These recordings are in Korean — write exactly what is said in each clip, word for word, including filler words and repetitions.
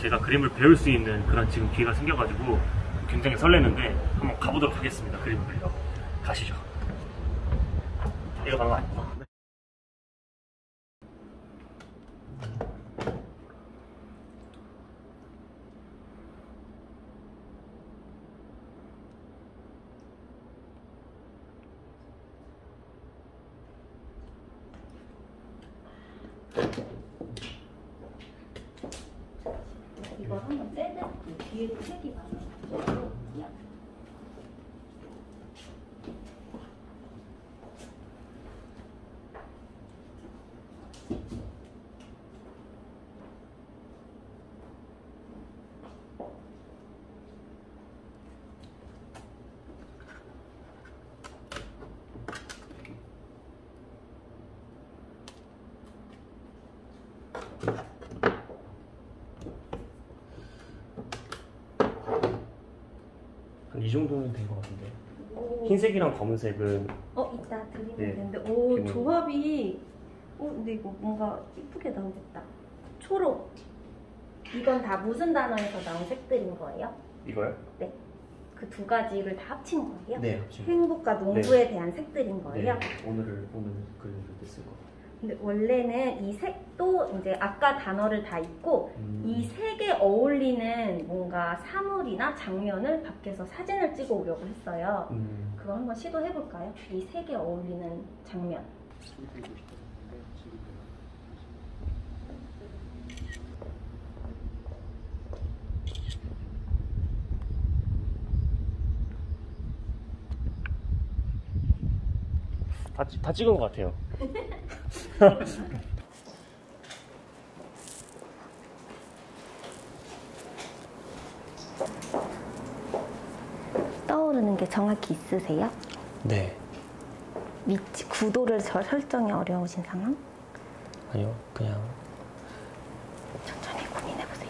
제가 그림을 배울 수 있는 그런 지금 기회가 생겨가지고 굉장히 설레는데 한번 가보도록 하겠습니다. 그림을 그리러 가시죠. 이거 방금 아니고 이걸 한번 떼내고 뒤에도 색이 많아서 이 정도는 된 것 같은데. 오. 흰색이랑 검은색은 어 이따 드리면 네. 되는데 오 기본. 조합이 어 근데 이거 뭔가 이쁘게 나오겠다. 초록 이건 다 무슨 단어에서 나온 색들인 거예요? 이거요? 네. 그 두 가지를 다 합친 거예요? 네, 합친. 행복과 농부에 네. 대한 색들인 거예요? 네. 오늘을 오늘 그림을 쓸 거. 근데 원래는 이 색도 이제 아까 단어를 다 읽고 음. 이 색에 어울리는 뭔가 사물이나 장면을 밖에서 사진을 찍어 오려고 했어요. 음. 그거 한번 시도해 볼까요? 이 색에 어울리는 장면. 다, 다 찍은 것 같아요. 떠오르는 게 정확히 있으세요? 네. 위치, 구도를 설정이 어려우신 상황? 아니요, 그냥 천천히 고민해보세요.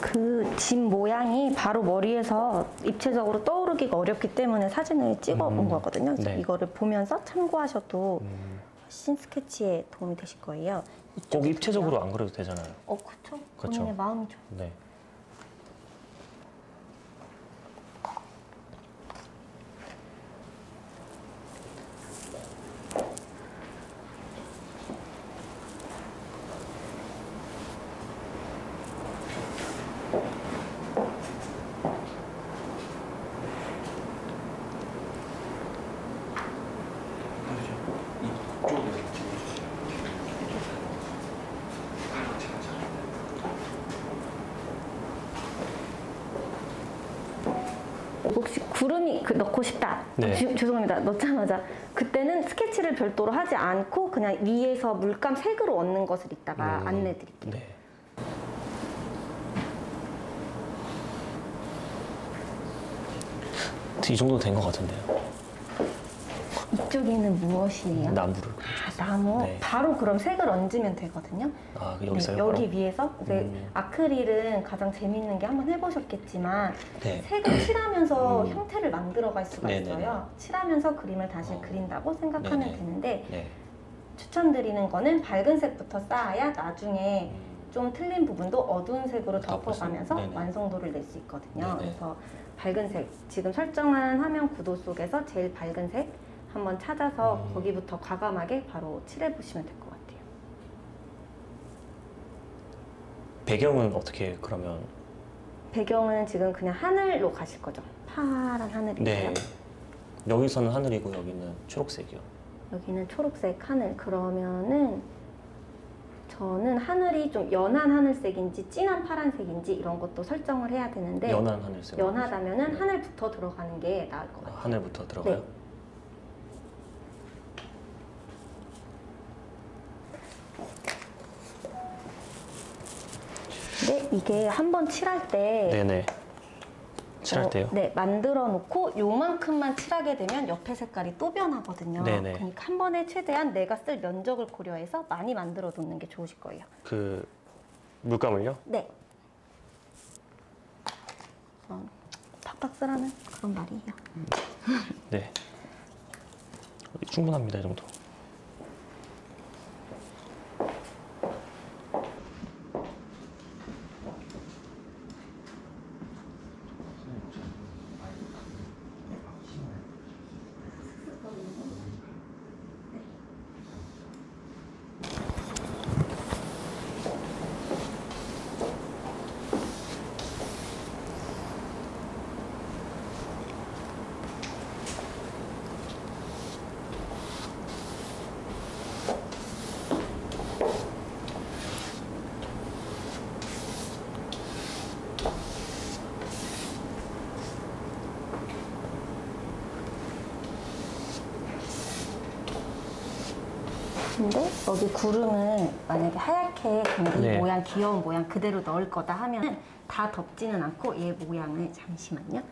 그 집 모양이 바로 머리에서 입체적으로 떠오르기가 어렵기 때문에 사진을 찍어 본 음, 거거든요. 그래서 네. 이거를 보면서 참고하셔도 음. 훨씬 스케치에 도움이 되실 거예요. 꼭 입체적으로 안 그려도 되잖아요. 어, 그쵸. 그쵸. 본인의 마음이죠. 네. 혹시 구름이 그 넣고 싶다. 네. 주, 죄송합니다. 넣자마자 그때는 스케치를 별도로 하지 않고 그냥 위에서 물감 색으로 얹는 것을 이따가 음, 안내 드릴게요. 네. 이 정도 된 것 같은데요. 이쪽에는 무엇이에요? 나무를. 아, 나무. 네. 바로 그럼 색을 얹으면 되거든요. 아, 여기서요? 네, 여기 위에서. 음. 아크릴은 가장 재밌는 게 한번 해보셨겠지만 네. 색을 칠하면서 음. 형태를 만들어갈 수가 네네네. 있어요. 칠하면서 그림을 다시 어. 그린다고 생각하면 네네. 되는데 네. 추천드리는 거는 밝은 색부터 쌓아야 나중에 음. 좀 틀린 부분도 어두운 색으로 덮어가면서 네네. 완성도를 낼 수 있거든요. 네네. 그래서 밝은 색, 지금 설정한 화면 구도 속에서 제일 밝은 색 한번 찾아서 음. 거기부터 과감하게 바로 칠해보시면 될 것 같아요. 배경은 어떻게 그러면? 배경은 지금 그냥 하늘로 가실 거죠? 파란 하늘이에요. 네. 여기서는 하늘이고 여기는 초록색이요. 여기는 초록색 하늘. 그러면은 저는 하늘이 좀 연한 하늘색인지 진한 파란색인지 이런 것도 설정을 해야 되는데 연한 하늘색. 연하다면은 네. 하늘부터 들어가는 게 나을 것 같아요. 아, 하늘부터 들어가요? 네. 네, 이게 한번 칠할 때 네네. 칠할 때요? 어, 네, 만들어 놓고 요만큼만 칠하게 되면 옆에 색깔이 또 변하거든요. 네네. 그러니까 한 번에 최대한 내가 쓸 면적을 고려해서 많이 만들어 놓는 게 좋으실 거예요. 그 물감을요? 네. 어, 팍팍 쓰라는 그런 말이에요. 네. 충분합니다, 이 정도. 근데 여기 구름은 만약에 하얗게 근데 네. 이 모양, 귀여운 모양 그대로 넣을 거다 하면 다 덮지는 않고 얘 모양을 잠시만요.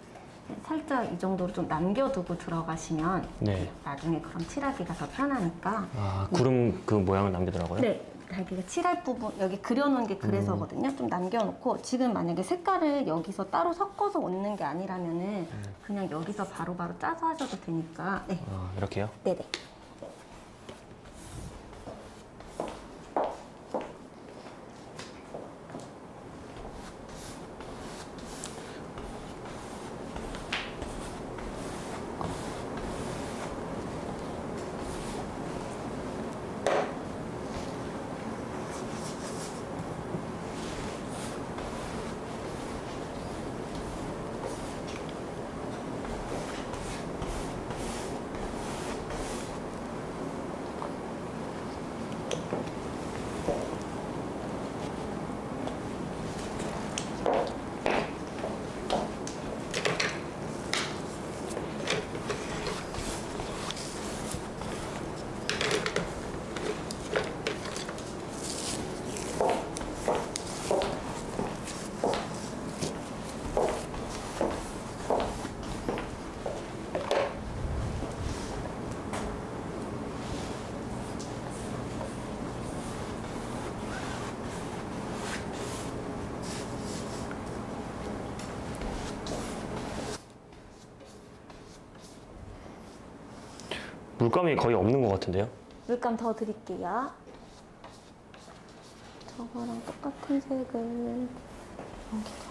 살짝 이 정도로 좀 남겨두고 들어가시면 네. 나중에 그럼 칠하기가 더 편하니까. 아, 구름 그 모양을 남겨두라고요? 네. 자기가 칠할 부분, 여기 그려놓은 게 그래서거든요. 음. 좀 남겨놓고 지금 만약에 색깔을 여기서 따로 섞어서 얹는 게 아니라면은 음. 그냥 여기서 바로바로 짜서 하셔도 되니까. 네. 아, 이렇게요? 네네. 물감이 거의 없는 것 같은데요? 물감 더 드릴게요. 저거랑 똑같은 색을 여기다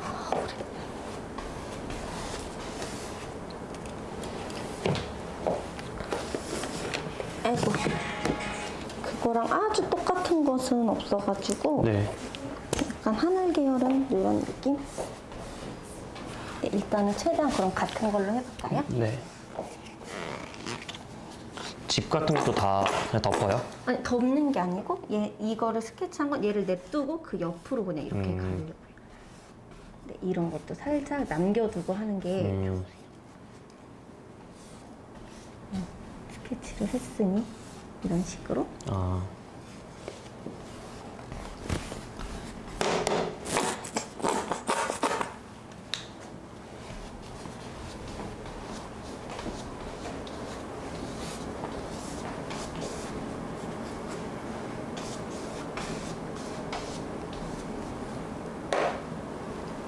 그릴게요. 아, 오래. 아이고. 그거랑 아주 똑같은 것은 없어가지고. 네. 약간 하늘 계열은 이런 느낌? 네, 일단은 최대한 그럼 같은 걸로 해볼까요? 네. 집 같은 것도 다 그냥 덮어요? 아니, 덮는 게 아니고 얘, 이거를 스케치한 건 얘를 냅두고 그 옆으로 그냥 이렇게 음. 가려고요. 네, 이런 것도 살짝 남겨두고 하는 게 음. 음, 스케치를 했으니 이런 식으로. 아.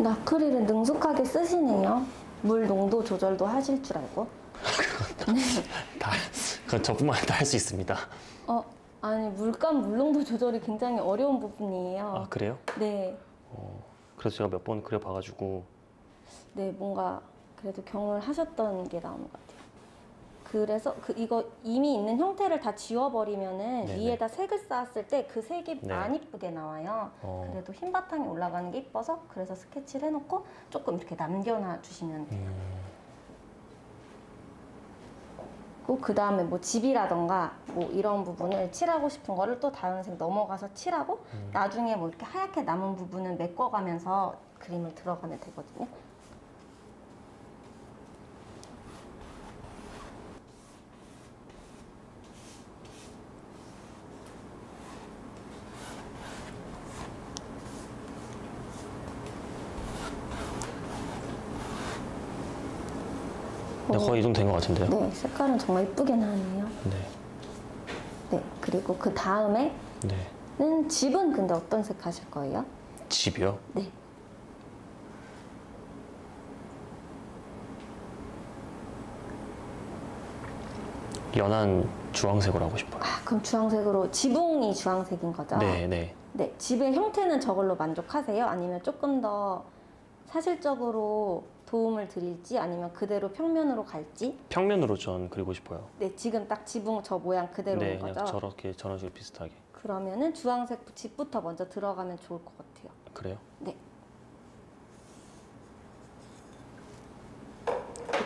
아크릴은 능숙하게 쓰시네요. 물 농도 조절도 하실 줄 알고. 다, 그건 저뿐만 아니라 다 할 수 있습니다. 어, 아니 물감 물 농도 조절이 굉장히 어려운 부분이에요. 아 그래요? 네. 어, 그래서 제가 몇 번 그려봐가지고. 네, 뭔가 그래도 경험을 하셨던 게 나온 것 같아요. 그래서 그 이거 이미 있는 형태를 다 지워버리면은 네네. 위에다 색을 쌓았을 때 그 색이 네. 안 이쁘게 나와요. 어. 그래도 흰 바탕이 올라가는 게 이뻐서 그래서 스케치를 해놓고 조금 이렇게 남겨놔 주시면 돼요. 음. 그 다음에 뭐 집이라던가 뭐 이런 부분을 칠하고 싶은 거를 또 다른 색 넘어가서 칠하고 음. 나중에 뭐 이렇게 하얗게 남은 부분은 메꿔가면서 그림을 들어가면 되거든요. 네, 거의 이 정도 된 것 같은데요? 네, 색깔은 정말 이쁘게 나네요. 네. 네, 그리고 그 다음에는 네. 집은 근데 어떤 색 하실 거예요? 집이요? 네. 연한 주황색으로 하고 싶어요. 아, 그럼 주황색으로, 지붕이 주황색인 거죠? 네, 네. 네, 집의 형태는 저걸로 만족하세요? 아니면 조금 더 사실적으로 도움을 드릴지 아니면 그대로 평면으로 갈지? 평면으로 전 그리고 싶어요. 네, 지금 딱 지붕 저 모양 그대로인 네, 거죠? 네, 저렇게 저런 식으로 비슷하게. 그러면은 주황색 집부터 먼저 들어가면 좋을 것 같아요. 그래요? 네.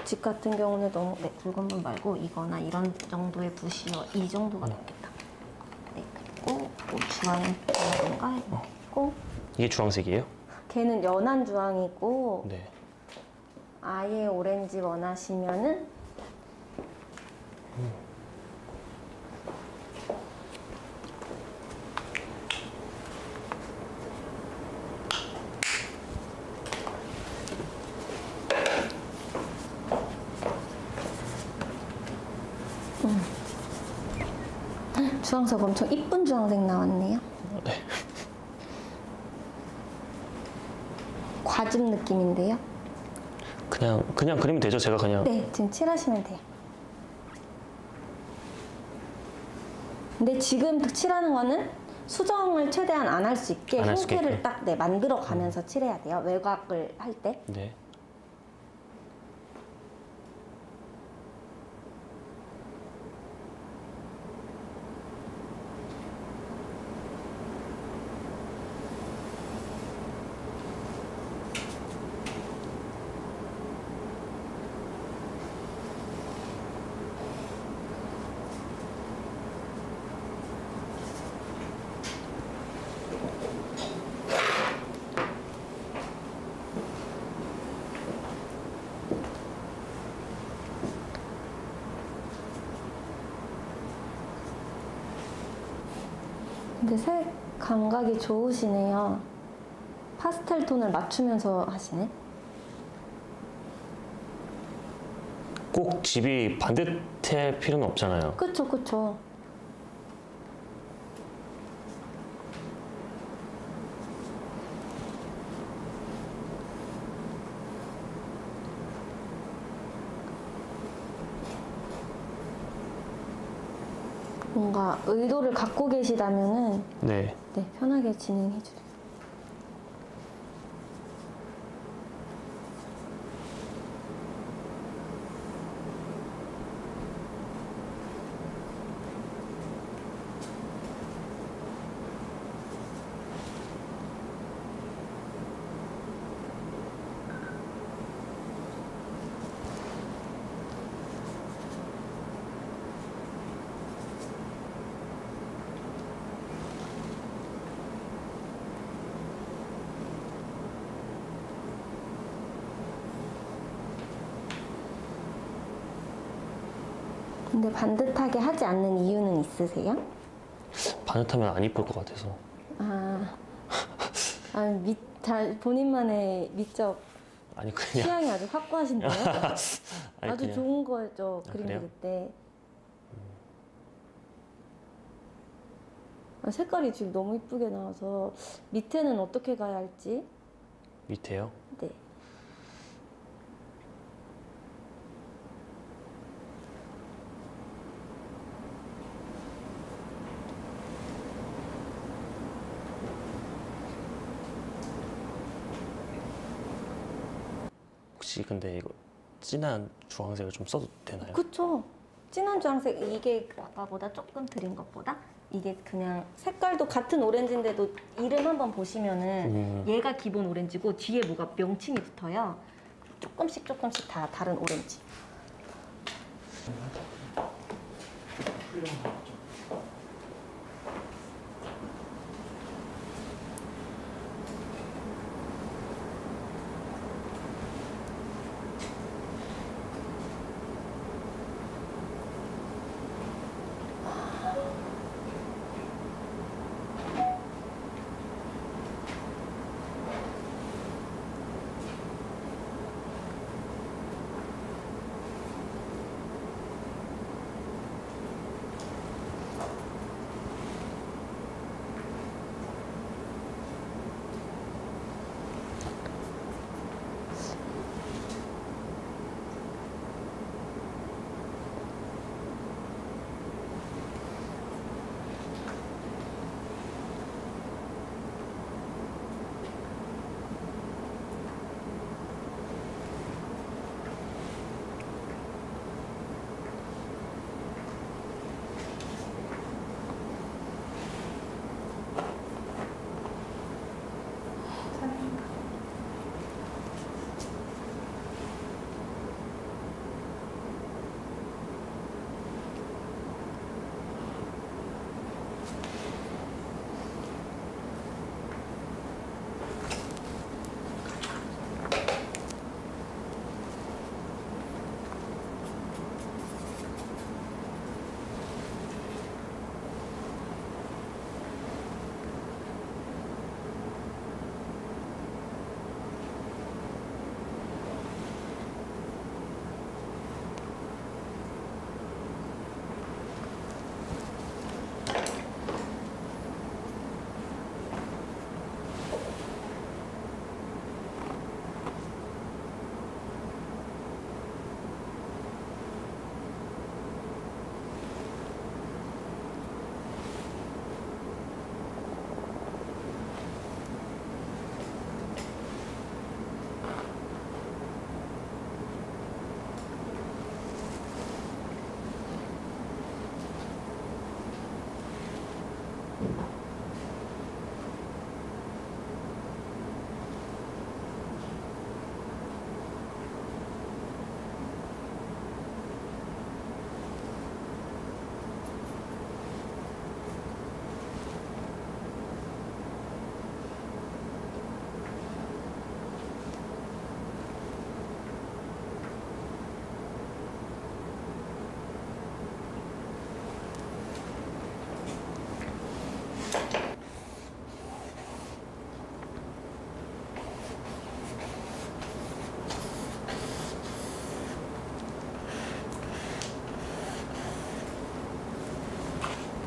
집 같은 경우는 너무 네, 붉은 분 말고 이거나 이런 정도의 붓이요. 이 정도가 음. 낫겠다. 네, 그리고 또 주황인가 이렇게 있고. 어. 이게 주황색이에요? 걔는 연한 주황이고. 네. 아예 오렌지 원하시면은 음. 음. 주황색 엄청 이쁜 주황색 나왔네요. 네. 과즙 느낌인데요. 그냥, 그냥 그리면 되죠? 제가 그냥 네, 지금 칠하시면 돼요. 근데 지금 칠하는 거는 수정을 최대한 안 할 수 있게 형태를 딱 네, 만들어 가면서 칠해야 돼요. 외곽을 할 때 네. 근데 색 감각이 좋으시네요. 파스텔 톤을 맞추면서 하시네. 꼭 집이 반듯할 필요는 없잖아요. 그쵸, 그쵸. 뭔가 의도를 갖고 계시다면은 네. 네, 편하게 진행해 주세요. 근데 반듯하게 하지 않는 이유는 있으세요? 반듯하면 안 이쁠 것 같아서. 아, 아 미, 잘 본인만의 미적 아니, 그냥... 취향이 아주 확고하신데요? 아니, 아주 그냥... 좋은 거죠, 아, 그림 그릴 때. 아, 색깔이 지금 너무 이쁘게 나와서 밑에는 어떻게 가야 할지? 밑에요? 네. 근데 이거 진한 주황색을 좀 써도 되나요? 그쵸. 진한 주황색, 이게 아까보다 조금 드린 것보다 이게 그냥 색깔도 같은 오렌지인데도 이름 한번 보시면은 음. 얘가 기본 오렌지고 뒤에 뭐가 명칭이 붙어요. 조금씩 조금씩 다 다른 오렌지.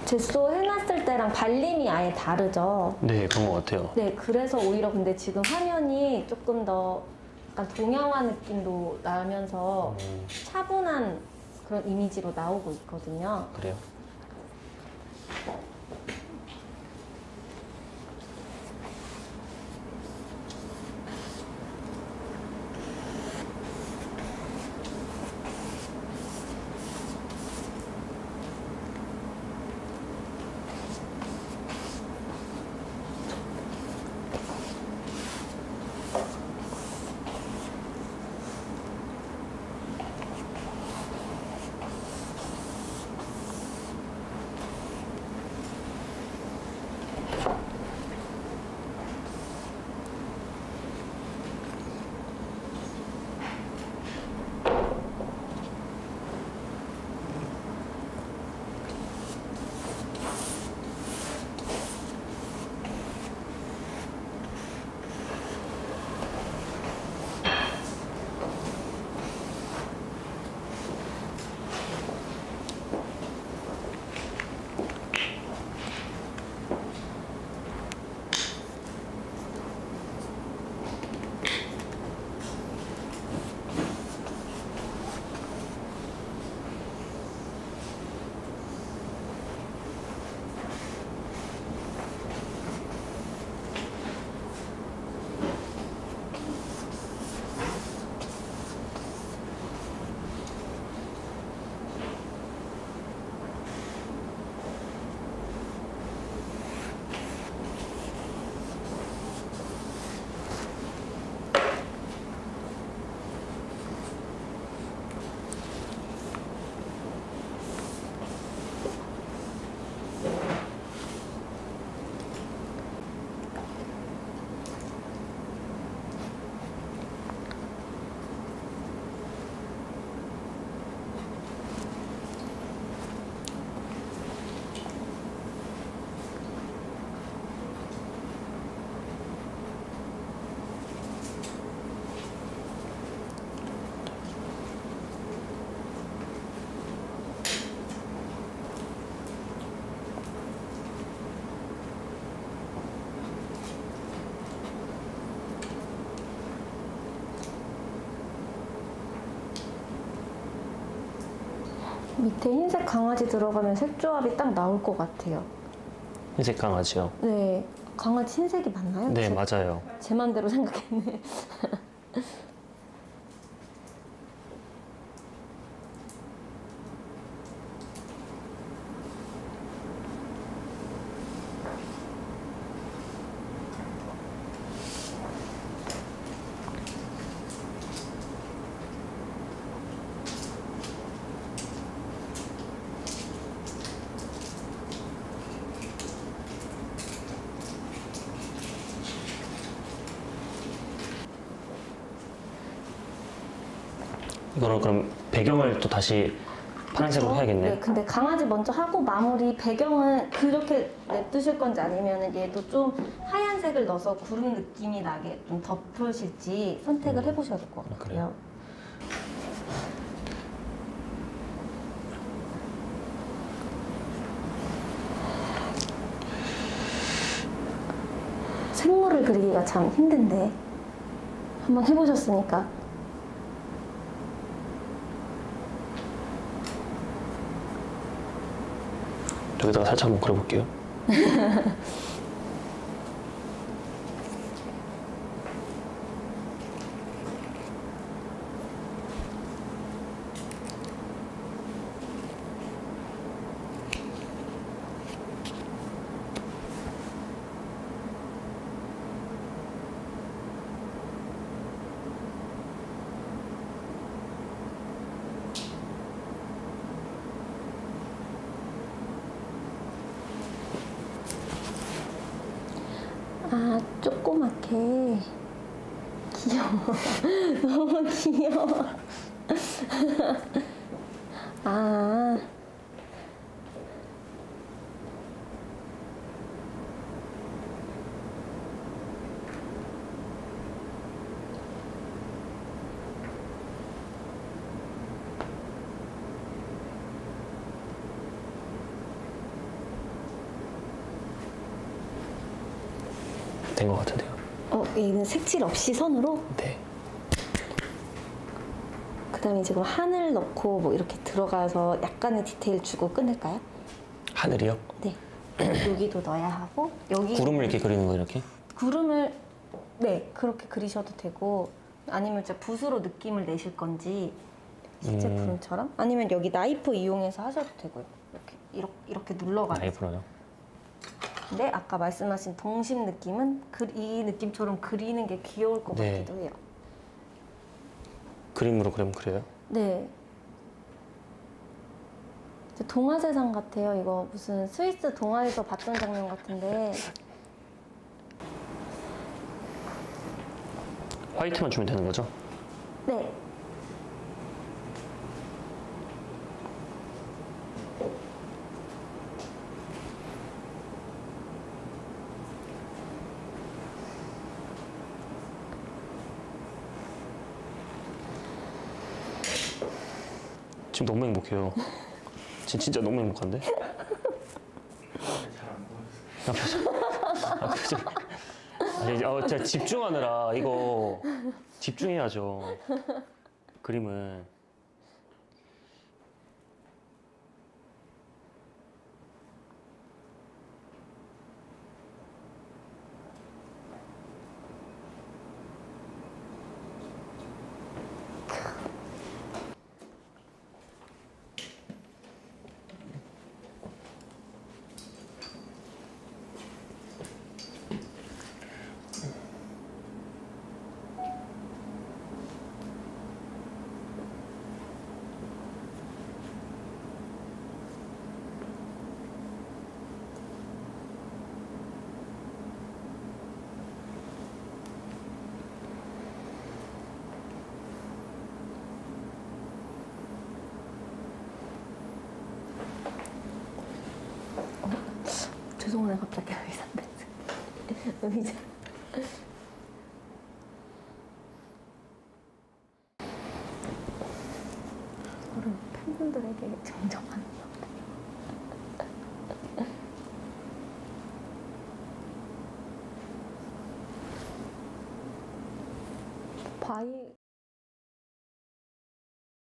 젯소 해놨을 때랑 발림이 아예 다르죠? 네, 그런 것 같아요. 네, 그래서 오히려 근데 지금 화면이 조금 더 약간 동양화 느낌도 나면서 음. 차분한 그런 이미지로 나오고 있거든요. 그래요? 밑에 흰색 강아지 들어가면 색조합이 딱 나올 것 같아요. 흰색 강아지요? 네. 강아지 흰색이 맞나요? 네, 제, 맞아요. 제 맘대로 생각했네. 이거는 그럼 배경을 또 다시 파란색으로 그렇죠? 해야겠네. 네, 근데 강아지 먼저 하고 마무리 배경은 그렇게 냅두실 건지 아니면 얘도 좀 하얀색을 넣어서 구름 느낌이 나게 좀 덮으실지 선택을 해보셔야 될 것 같아요. 아, 생물을 그리기가 참 힘든데 한번 해보셨으니까. 여기다가 살짝 한번 그려볼게요. 아, 조그맣게. 귀여워. 너무 귀여워. 아. 된 것 같은데요. 어, 얘는 색칠 없이 선으로? 네. 그 다음에 지금 하늘 넣고 뭐 이렇게 들어가서 약간의 디테일 주고 끝낼까요? 하늘이요? 네. 여기도 넣어야 하고 여기 구름을 이렇게 그리는 거 이렇게? 구름을 네 그렇게 그리셔도 되고 아니면 진짜 붓으로 느낌을 내실 건지 실제 음... 구름처럼 아니면 여기 나이프 이용해서 하셔도 되고요. 이렇게 이렇게, 이렇게 눌러가지고 나이프로요? 근데 아까 말씀하신 동심 느낌은 그, 이 느낌처럼 그리는 게 귀여울 것 네. 같기도 해요. 그림으로 그럼 그래요? 네. 동화세상 같아요. 이거 무슨 스위스 동화에서 봤던 장면 같은데. 화이트만 주면 되는 거죠? 네. 지금 너무 행복해요. 지금 진짜 너무 행복한데? 아, 표정. 아, 표정. 아니, 아, 진짜 집중하느라 이거 집중해야죠. 그림은. 죄송하네 갑자기 의자 의자 그럼 팬분들에게 정정한